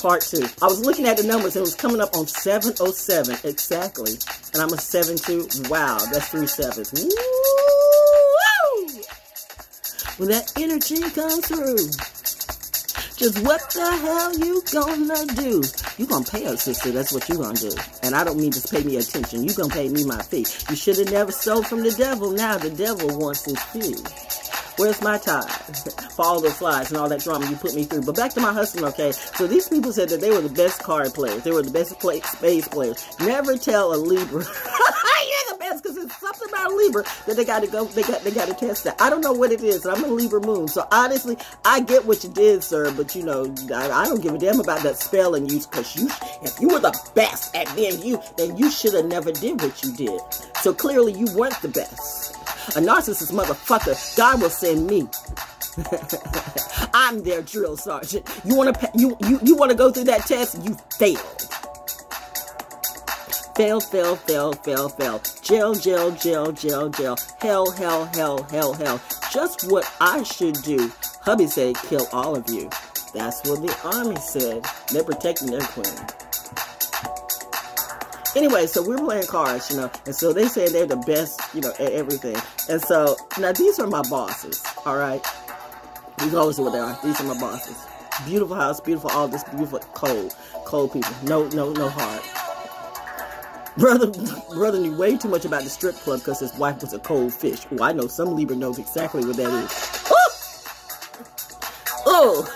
part two. I was looking at the numbers. It was coming up on 707 exactly. And I'm a 72. Wow, that's 3 sevens. Woo! When that energy comes through, just what the hell you gonna do? You gonna pay us, sister. That's what you gonna do. And I don't mean just pay me attention. You gonna pay me my fee. You should have never sold from the devil. Now the devil wants his fee. Where's my tie? For all the flies and all that drama you put me through. But back to my husband, okay? So these people said that they were the best card players. They were the best spades players. Never tell a Libra. You're the best, because it's something about a Libra that they got to go, they got to test that. I don't know what it is. I'm a Libra moon. So honestly, I get what you did, sir, but you know, I don't give a damn about that spelling use, because you, if you were the best at being you, then you should have never did what you did. So clearly you weren't the best. A narcissist motherfucker, God will send me. I'm their drill sergeant. You want to you want to go through that test? You failed. Fail, fail, fail, fail, fail. Jail, jail, jail, jail, jail. Hell, hell, hell, hell, hell. Just what I should do. Hubby said, kill all of you. That's what the army said. They're protecting their queen. Anyway, so we're playing cards, you know, and so they say they're the best, you know, at everything. And so, now these are my bosses, all right? You always know what they are. These are my bosses. Beautiful house, beautiful, all this beautiful, cold, cold people. No heart. Brother knew way too much about the strip club because his wife was a cold fish. Well, I know some Libra knows exactly what that is. Oh!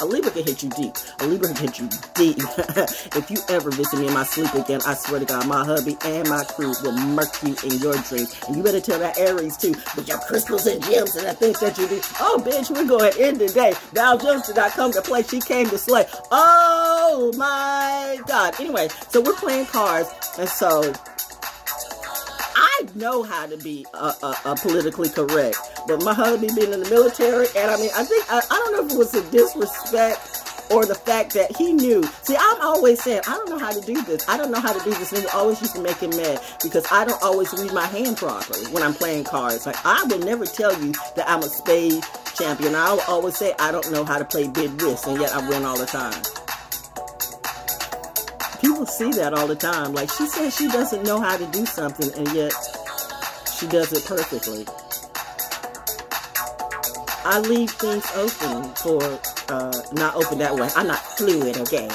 A Libra can hit you deep. A Libra can hit you deep. If you ever visit me in my sleep again, I swear to God, my hubby and my crew will murk you in your dreams. And you better tell that Aries too, with your crystals and gems and the things that you do. Oh, bitch, we're going in today. Val Jones did not come to play. She came to slay. Oh, my God. Anyway, so we're playing cards. And so I know how to be politically correct. But my hubby being in the military, and I mean, I think, I don't know if it was a disrespect or the fact that he knew. See, I'm always saying, I don't know how to do this. I don't know how to do this. And it always used to make him mad because I don't always read my hand properly when I'm playing cards. Like, I would never tell you that I'm a spade champion. I will always say, I don't know how to play bid this, and yet I win all the time. People see that all the time. Like, she says she doesn't know how to do something, and yet she does it perfectly. I leave things open for, not open that way. I'm not fluid, okay?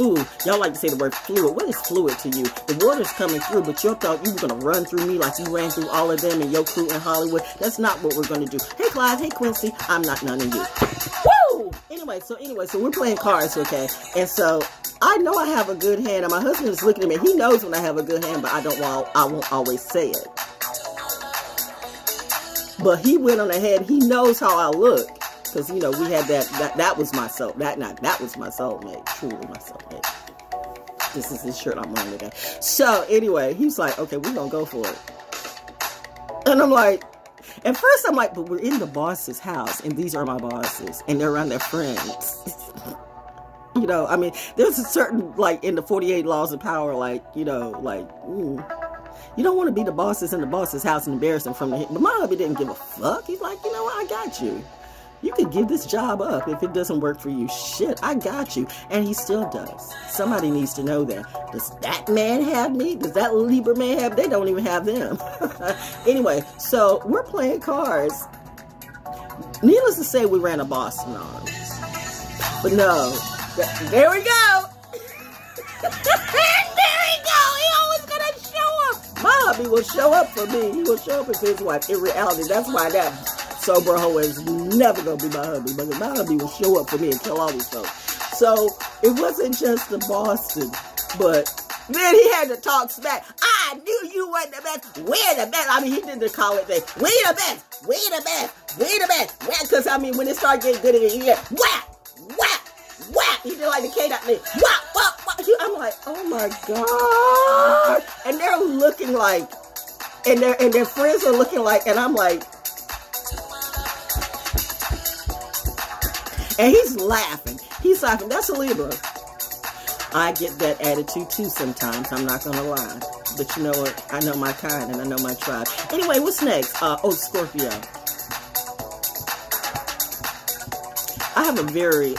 Ooh, y'all like to say the word fluid. What is fluid to you? The water's coming through, but you thought you were going to run through me like you ran through all of them and your crew in Hollywood. That's not what we're going to do. Hey, Clyde. Hey, Quincy. I'm not none of you. Woo! Anyway, so we're playing cards, okay? And so I know I have a good hand, and my husband is looking at me. He knows when I have a good hand, but I won't always say it. But he went on ahead. He knows how I look. Because, you know, we had that was my soul. That was my soulmate. Truly my soulmate. This is this shirt I'm wearing today. So, anyway, he's like, okay, we're going to go for it. And I'm like, at first I'm like, but we're in the boss's house. And these are my bosses. And they're around their friends. You know, I mean, there's a certain, like, in the 48 laws of power, like, you know, like, ooh. You don't want to be the bosses in the boss's house and embarrass them from the hit. But my hubby didn't give a fuck. He's like, you know what? I got you. You could give this job up if it doesn't work for you. Shit, I got you. And he still does. Somebody needs to know that. Does that man have me? Does that Libra man have? They don't even have them. Anyway, so we're playing cards. Needless to say, we ran a Boston on. But no. There we go. He will show up for me. He will show up for his wife. In reality, that's why that sober hoe is never going to be my hubby. But my hubby will show up for me and kill all these folks. So it wasn't just the Boston, but then he had to talk smack. I knew you weren't the best. We're the best. I mean, he did the college thing. We're the best. We're the best. We're the best. Because, I mean, when it started getting good, he get whack, whack, whack. He did like the K-Dot thing. Whack, whack. I'm like, oh my God, and they're looking like, and their friends are looking like, and I'm like, and he's laughing, that's a Libra. I get that attitude too sometimes, I'm not gonna lie, but you know what, I know my kind and I know my tribe. Anyway, what's next? Scorpio. I have a very,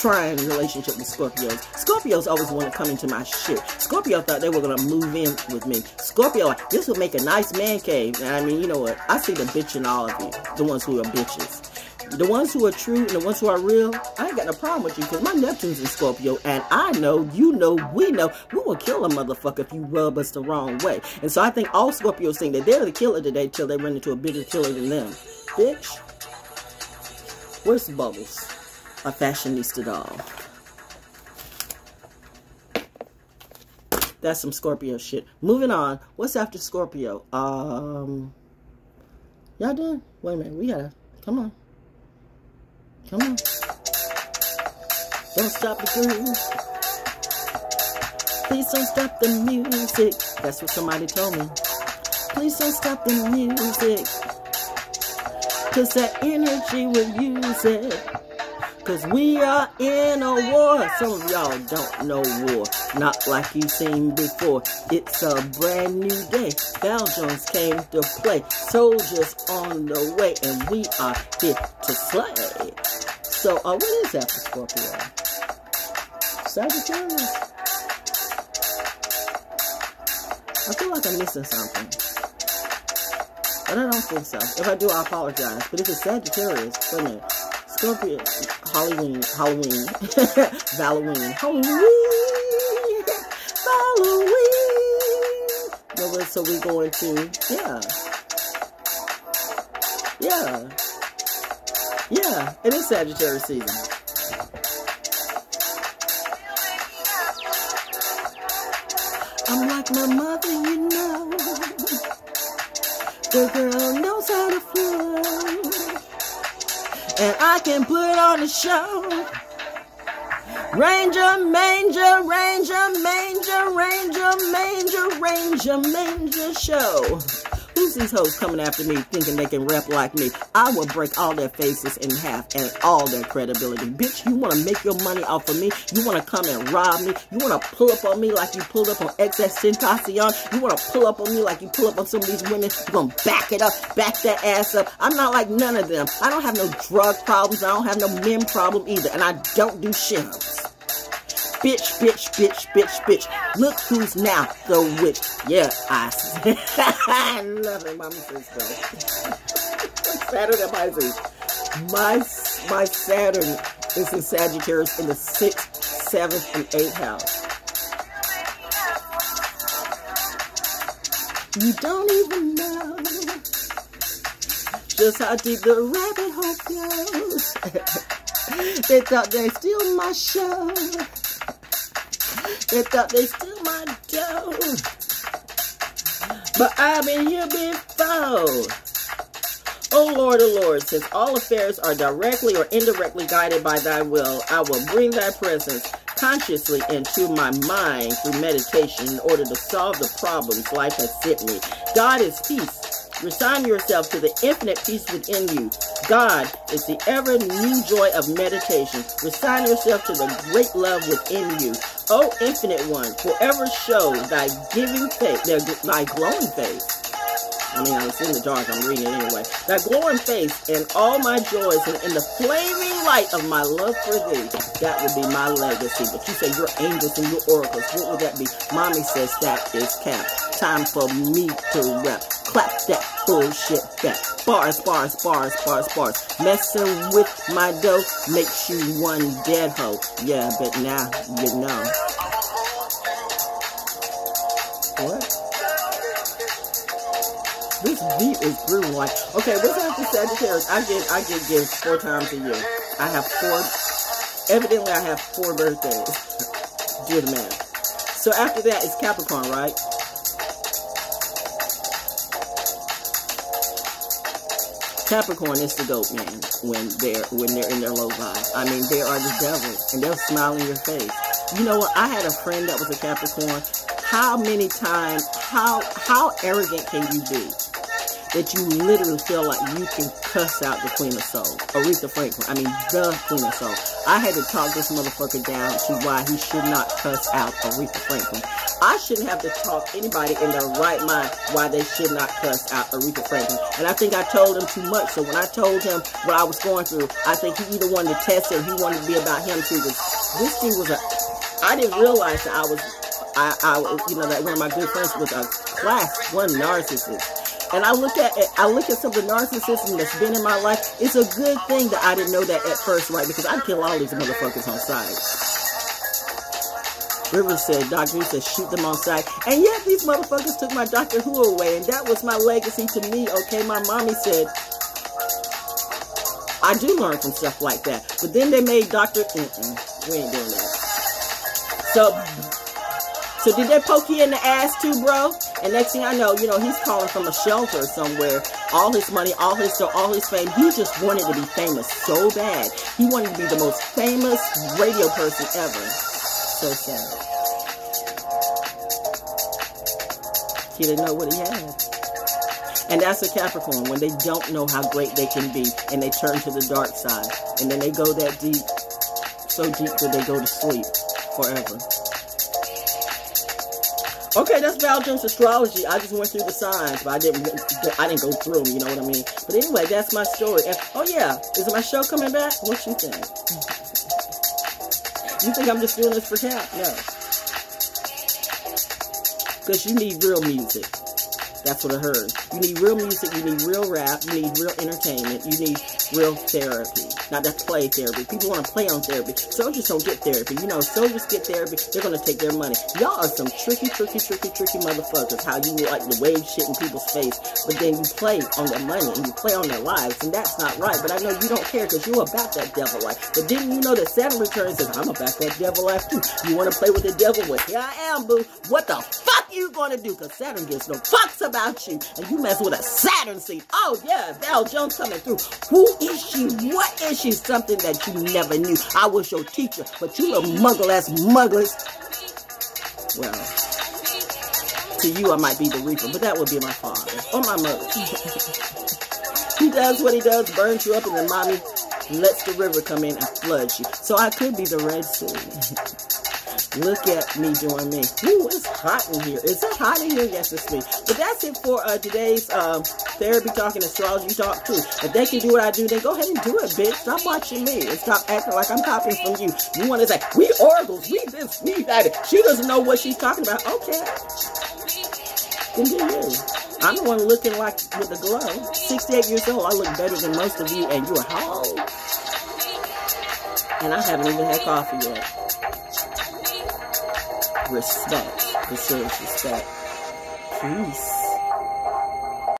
trying relationship with Scorpios. Scorpios always want to come into my shit. Scorpio thought they were going to move in with me. Scorpio, this would make a nice man cave. And I mean, you know what? I see the bitch in all of you. The ones who are bitches. The ones who are true and the ones who are real, I ain't got no problem with you, because my Neptune's in Scorpio, and I know, you know, we will kill a motherfucker if you rub us the wrong way. And so I think all Scorpios think that they're the killer today till they run into a bigger killer than them. Bitch, where's Bubbles? A fashionista doll. That's some Scorpio shit. Moving on, what's after Scorpio? Y'all done? Wait a minute, we gotta, come on. Come on. Don't stop the groove. Please don't stop the music. That's what somebody told me. Please don't stop the music. Cause that energy will use it. Cause we are in a war. Some of y'all don't know war. Not like you've seen before. It's a brand new day. Val Jones came to play. Soldiers on the way. And we are here to slay. So, what is that for Scorpio? Sagittarius. I feel like I'm missing something. But I don't think so. If I do, I apologize. But if it's Sagittarius, wait a minute. Scorpio, Halloween, Halloween, Halloween. So we going to, yeah, it is Sagittarius season. I'm like my mother, you know. The girl knows how to fly, and I can put on a show. Ranger, manger, ranger, manger, ranger, manger, ranger, manger show. Who's these hoes coming after me thinking they can rap like me? I will break all their faces in half and all their credibility. Bitch, you want to make your money off of me? You want to come and rob me? You want to pull up on me like you pulled up on XXXTentacion? You want to pull up on me like you pull up on some of these women? You're going to back it up, back their ass up. I'm not like none of them. I don't have no drug problems. I don't have no men problem either. And I don't do shims. Bitch, bitch, bitch, bitch, bitch. Look who's now the witch. Yeah, I love it, Mama Sister. Saturn and Pisces. My Saturn is in Sagittarius in the 6th, 7th, and 8th house. You don't even know just how deep the rabbit hole goes. They thought they steal my show. They thought they stole my dough, but I've been here before. Oh Lord, since all affairs are directly or indirectly guided by thy will, I will bring thy presence consciously into my mind through meditation in order to solve the problems life has sent me. God is peace. Resign yourself to the infinite peace within you. God is the ever new joy of meditation. Resign yourself to the great love within you. O infinite one, forever show thy giving face, thy glowing face. I mean, I was in the dark, I'm reading it anyway. Thy glowing face and all my joys and in the flaming light of my love for thee. That would be my legacy. But you say your angels and your oracles. What would that be? Mommy says that is cap. Time for me to rap. Clap that bullshit back. Bars, bars, bars, bars, bars. Messing with my dough makes you one dead hoe. Yeah, but now you know. What? This beat is brutal. Like, okay, what's after Sagittarius? I get gifts 4 times a year. I have 4. Evidently, I have 4 birthdays. Do the math. So after that, it's Capricorn, right? Capricorn is the goat man when they're in their low vibe. I mean, they are the devil, and they'll smile in your face. You know what? I had a friend that was a Capricorn. How many times? How arrogant can you be that you literally feel like you can cuss out the Queen of Soul, Aretha Franklin? I mean, the Queen of Soul. I had to talk this motherfucker down to why he should not cuss out Aretha Franklin. I shouldn't have to talk anybody in their right mind why they should not cuss out Aretha Franklin. And I think I told him too much. So when I told him what I was going through, I think he either wanted to test it or he wanted to be about him too. This dude was a... I didn't realize that that one of my good friends was a class 1 narcissist. And I look at it, I look at some of the narcissism that's been in my life. It's a good thing that I didn't know that at first, right? Because I'd kill all these motherfuckers on sight. Rivers said, Doctor Who said, shoot them on sight. And yet these motherfuckers took my Doctor Who away, and that was my legacy to me, okay? My mommy said, I do learn from stuff like that. But then they made Doctor, we ain't doing that. So did they poke you in the ass too, bro? And next thing I know, you know, he's calling from a shelter somewhere. All his money, all his show, all his fame. He just wanted to be famous so bad. He wanted to be the most famous radio person ever. So sad. He didn't know what he had. And that's a Capricorn, when they don't know how great they can be, and they turn to the dark side. And then they go that deep, so deep that they go to sleep forever. Okay, that's Val Jones astrology. I just went through the signs, but I didn't go through them, you know what I mean? But anyway, that's my story. And, oh yeah, is my show coming back? What you think? You think I'm just doing this for cap? No. Because you need real music. That's what I heard. You need real music, you need real rap, you need real entertainment, you need real therapy. Not that play therapy. People want to play on therapy. Soldiers don't get therapy. You know, soldiers get therapy, they're going to take their money. Y'all are some tricky motherfuckers. How you like to wave shit in people's face, but then you play on their money and you play on their lives, and that's not right. But I know you don't care because you're about that devil life. But didn't you know that Saturn returns says, I'm about that devil life too. You want to play with the devil? Well, here I am, boo. What the fuck you going to do? Because Saturn gives no fucks about you, and you mess with a Saturn seed. Oh yeah, Val Jones coming through. Who is she? What is she's something that you never knew. I was your teacher, but you little muggle-ass mugglers. Well, to you I might be the reaper, but that would be my father or my mother. He does what he does, burns you up, and then mommy lets the river come in and floods you. So I could be the Red Sea. Look at me doing me. Ooh, it's hot in here. Is it hot in here? Yes, it's me. But that's it for today's therapy talk and astrology talk too. If they can do what I do, then go ahead and do it, bitch. Stop watching me and stop acting like I'm copying from you. You want to say, we oracles, we this, we that. She doesn't know what she's talking about. Okay. Then do you. I'm the one looking like with the glow. 68 years old. I look better than most of you, and you're how old? And I haven't even had coffee yet. Respect. Deserves respect. Peace.